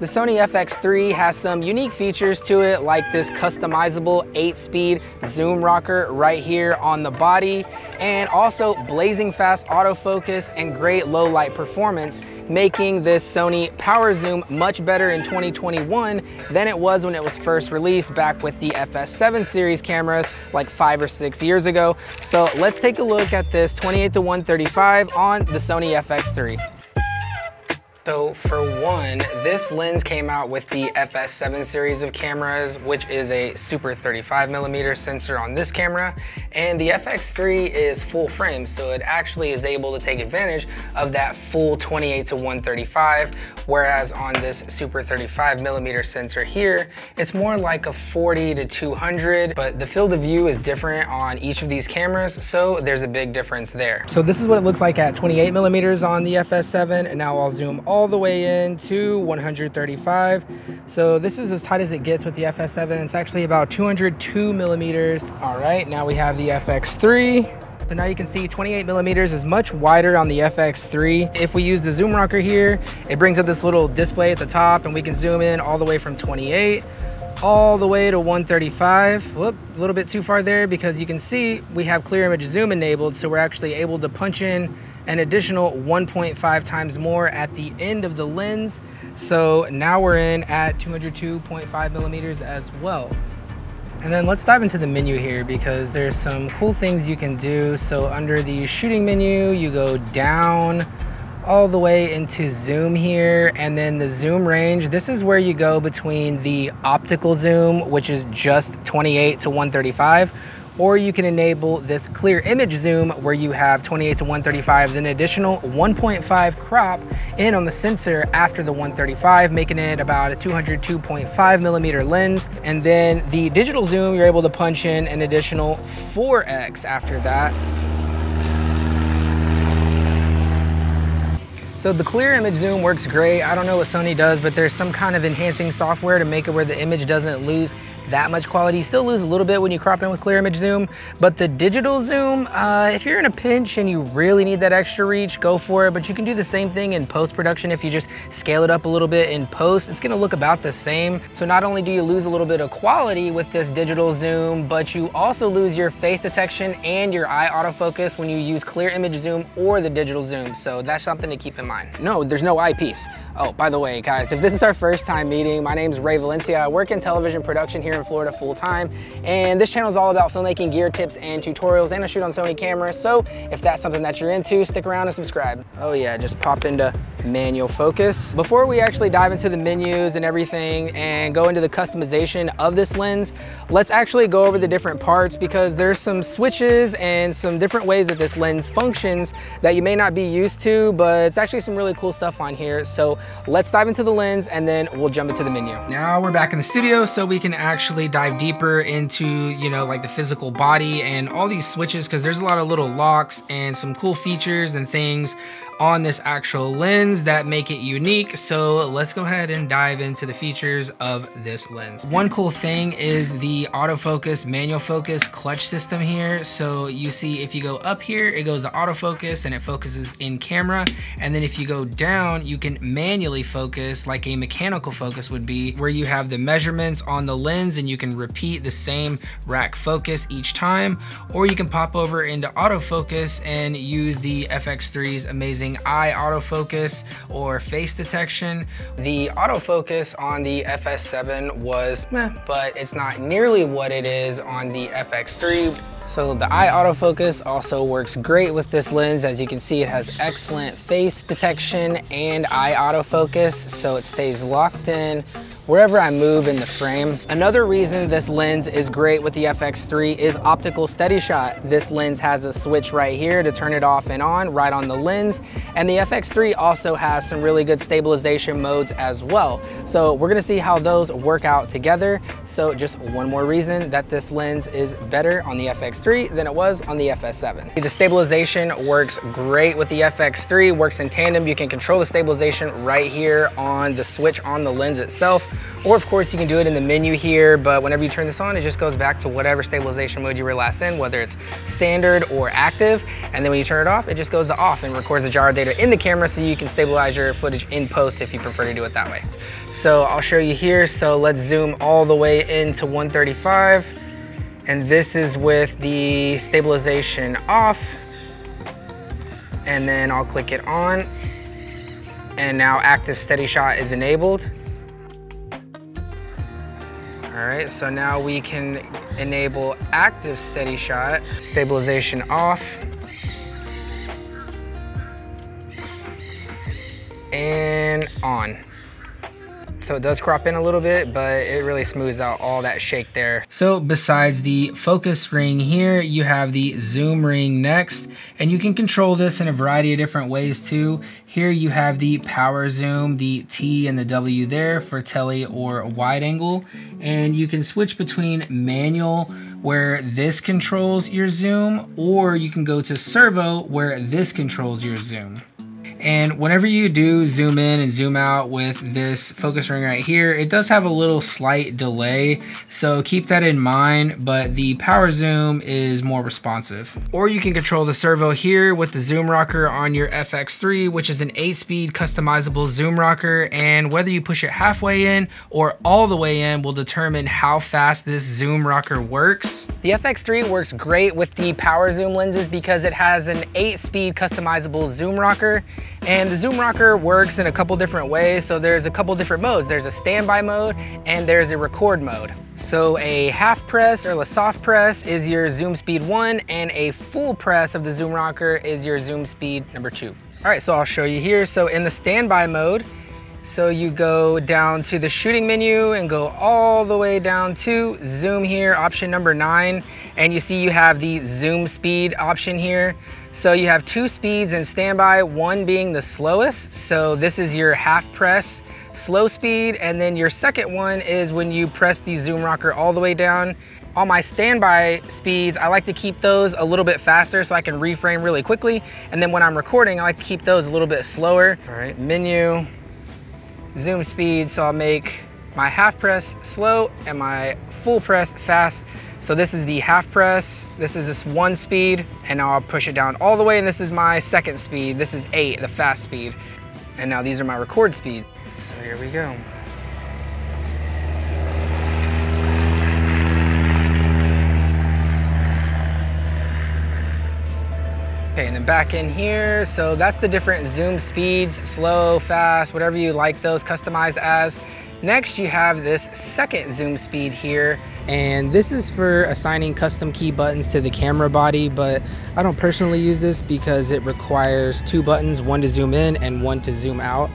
The Sony FX3 has some unique features to it, like this customizable 8-speed zoom rocker right here on the body, and also blazing fast autofocus and great low light performance, making this Sony power zoom much better in 2021 than it was when it was first released back with the FS7 series cameras like 5 or 6 years ago. So let's take a look at this 28-135 on the Sony FX3. So for one, this lens came out with the FS7 series of cameras, which is a super 35mm sensor on this camera, and the FX3 is full frame, so it actually is able to take advantage of that full 28-135, whereas on this super 35mm sensor here, it's more like a 40-200, but the field of view is different on each of these cameras, so there's a big difference there. So this is what it looks like at 28mm on the FS7, and now I'll zoom all the way in to 135. So this is as tight as it gets with the FS7. It's actually about 202mm. All right, now we have the FX3. So now you can see 28mm is much wider on the FX3. If we use the zoom rocker here, it brings up this little display at the top, and we can zoom in all the way from 28 all the way to 135. Whoop, a little bit too far there, because you can see we have clear image zoom enabled, so we're actually able to punch in an additional 1.5 times more at the end of the lens. So now we're in at 202.5mm as well. And then let's dive into the menu here, because there's some cool things you can do. So under the shooting menu, you go down all the way into zoom here, and then the zoom range. This is where you go between the optical zoom, which is just 28-135, or you can enable this clear image zoom where you have 28-135, then an additional 1.5 crop in on the sensor after the 135, making it about a 202.5mm lens. And then the digital zoom, you're able to punch in an additional 4x after that. So the clear image zoom works great. I don't know what Sony does, but there's some kind of enhancing software to make it where the image doesn't lose that much quality. You still lose a little bit when you crop in with clear image zoom, but the digital zoom, if you're in a pinch and you really need that extra reach, go for it. But you can do the same thing in post-production. If you just scale it up a little bit in post, it's gonna look about the same. So not only do you lose a little bit of quality with this digital zoom, but you also lose your face detection and your eye autofocus when you use clear image zoom or the digital zoom. So that's something to keep in mind. No, there's no eyepiece. Oh, by the way, guys, if this is our first time meeting, my name's Ray Valencia. I work in television production here in Florida full time, and this channel is all about filmmaking gear tips and tutorials, and I shoot on Sony cameras. So if that's something that you're into, stick around and subscribe. Oh yeah, just pop into manual focus. Before we actually dive into the menus and everything and go into the customization of this lens, let's actually go over the different parts, because there's some switches and some different ways that this lens functions that you may not be used to, but it's actually some really cool stuff on here. So let's dive into the lens and then we'll jump into the menu. Now we're back in the studio, so we can actually dive deeper into, you know, like the physical body and all these switches, because there's a lot of little locks and some cool features and things on this actual lens that make it unique. So let's go ahead and dive into the features of this lens. One cool thing is the autofocus, manual focus, clutch system here. So you see, if you go up here, it goes to autofocus and it focuses in camera. And then if you go down, you can manually focus like a mechanical focus would be, where you have the measurements on the lens and you can repeat the same rack focus each time, or you can pop over into autofocus and use the FX3's amazing eye autofocus or face detection. The autofocus on the FS7 was meh, but it's not nearly what it is on the FX3. So the eye autofocus also works great with this lens. As you can see, it has excellent face detection and eye autofocus, so it stays locked in wherever I move in the frame. Another reason this lens is great with the FX3 is optical steady shot. This lens has a switch right here to turn it off and on right on the lens. And the FX3 also has some really good stabilization modes as well. So we're gonna see how those work out together. So just one more reason that this lens is better on the FX3 than it was on the FS7. The stabilization works great with the FX3, works in tandem. You can control the stabilization right here on the switch on the lens itself. Or of course you can do it in the menu here, but whenever you turn this on, it just goes back to whatever stabilization mode you were last in, whether it's standard or active. And then when you turn it off, it just goes to off and records the gyro data in the camera so you can stabilize your footage in post if you prefer to do it that way. So I'll show you here. So let's zoom all the way into 135. And this is with the stabilization off. And then I'll click it on. And now active steady shot is enabled. All right, so now we can enable active steady shot, stabilization off. And on. So it does crop in a little bit, but it really smooths out all that shake there. So besides the focus ring here, you have the zoom ring next, and you can control this in a variety of different ways too. Here you have the power zoom, the T and the W there for tele or wide angle, and you can switch between manual, where this controls your zoom, or you can go to servo, where this controls your zoom. And whenever you do zoom in and zoom out with this focus ring right here, it does have a little slight delay, so keep that in mind, but the power zoom is more responsive. Or you can control the servo here with the zoom rocker on your FX3, which is an 8-speed customizable zoom rocker, and whether you push it halfway in or all the way in will determine how fast this zoom rocker works. The FX3 works great with the power zoom lenses because it has an 8-speed customizable zoom rocker. And the zoom rocker works in a couple different ways. So there's a couple different modes. There's a standby mode and there's a record mode. So a half press or a soft press is your zoom speed 1, and a full press of the zoom rocker is your zoom speed number 2. All right, so I'll show you here. So in the standby mode, so you go down to the shooting menu and go all the way down to zoom here, option number 9, and you see you have the zoom speed option here. So you have 2 speeds in standby, one being the slowest. So this is your half press slow speed, and then your second one is when you press the zoom rocker all the way down. On my standby speeds, I like to keep those a little bit faster so I can reframe really quickly. And then when I'm recording, I like to keep those a little bit slower. All right, menu. Zoom speed, so I'll make my half press slow and my full press fast. So this is the half press, this is this 1 speed, and now I'll push it down all the way, and this is my second speed, this is 8, the fast speed. And now these are my record speed. So here we go. Okay, and then back in here, so that's the different zoom speeds, slow, fast, whatever you like those customized as. Next, you have this second zoom speed here, and this is for assigning custom key buttons to the camera body, but I don't personally use this because it requires 2 buttons, one to zoom in and one to zoom out.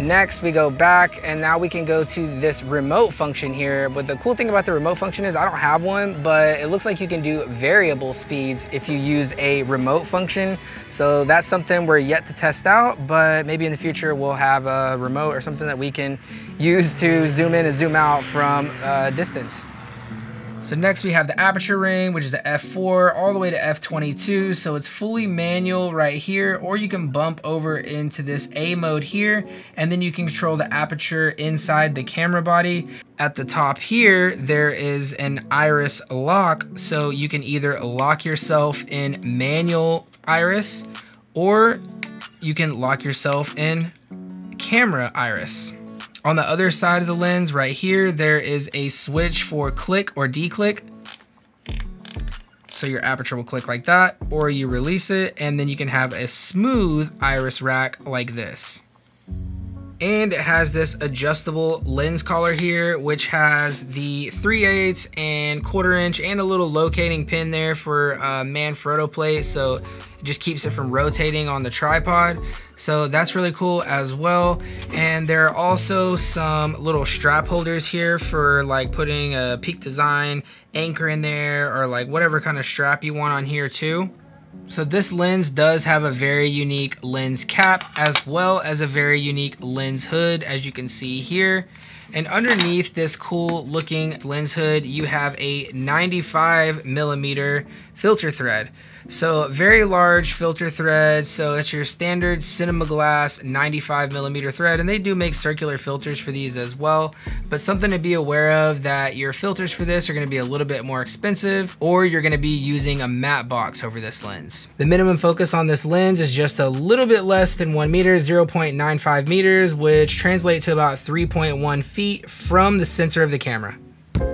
Next, we go back, and now we can go to this remote function here. But the cool thing about the remote function is I don't have one, but it looks like you can do variable speeds if you use a remote function. So that's something we're yet to test out, but maybe in the future we'll have a remote or something that we can use to zoom in and zoom out from distance. So next we have the aperture ring, which is the F4 all the way to F22. So it's fully manual right here, or you can bump over into this A mode here, and then you can control the aperture inside the camera body. At the top here, there is an iris lock. So you can either lock yourself in manual iris, or you can lock yourself in camera iris. On the other side of the lens right here, there is a switch for click or declick. So your aperture will click like that, or you release it, and then you can have a smooth iris rack like this. And it has this adjustable lens collar here, which has the 3/8 and 1/4 inch and a little locating pin there for a Manfrotto plate. So it just keeps it from rotating on the tripod. So that's really cool as well. And there are also some little strap holders here for like putting a Peak Design anchor in there, or like whatever kind of strap you want on here too. So this lens does have a very unique lens cap as well as a very unique lens hood, as you can see here. And underneath this cool looking lens hood, you have a 95mm filter thread. So very large filter thread. So it's your standard cinema glass 95mm thread, and they do make circular filters for these as well. But something to be aware of, that your filters for this are going to be a little bit more expensive, or you're going to be using a matte box over this lens. The minimum focus on this lens is just a little bit less than 1 meter, 0.95 meters, which translates to about 3.1 feet from the sensor of the camera.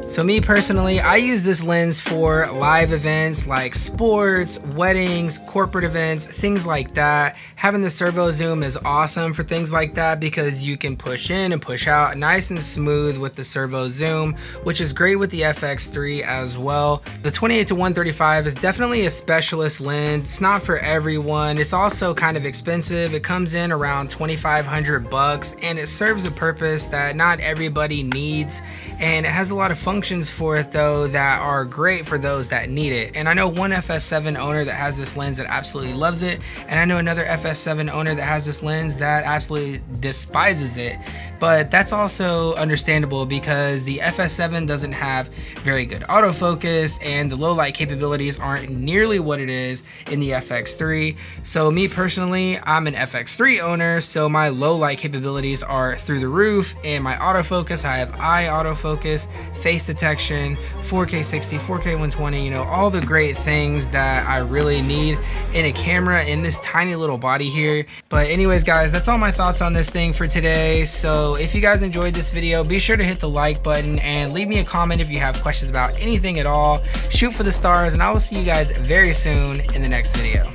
So me personally, I use this lens for live events like sports, weddings, corporate events, things like that. Having the servo zoom is awesome for things like that because you can push in and push out nice and smooth with the servo zoom, which is great with the FX3 as well. The 28-135 is definitely a specialist lens. It's not for everyone. It's also kind of expensive. It comes in around $2,500 and it serves a purpose that not everybody needs, and it has a lot of functions for it though that are great for those that need it. And I know one FS7 owner that has this lens that absolutely loves it, and I know another FS7 owner that has this lens that absolutely despises it. But that's also understandable because the FS7 doesn't have very good autofocus and the low light capabilities aren't nearly what it is in the FX3. So me personally, I'm an FX3 owner, so my low light capabilities are through the roof, and my autofocus, I have eye autofocus, face detection, 4K 60, 4K 120, you know, all the great things that I really need in a camera in this tiny little body here. But anyways, guys, that's all my thoughts on this thing for today. So if you guys enjoyed this video, be sure to hit the like button and leave me a comment if you have questions about anything at all. Shoot for the stars, and I will see you guys very soon in the next video.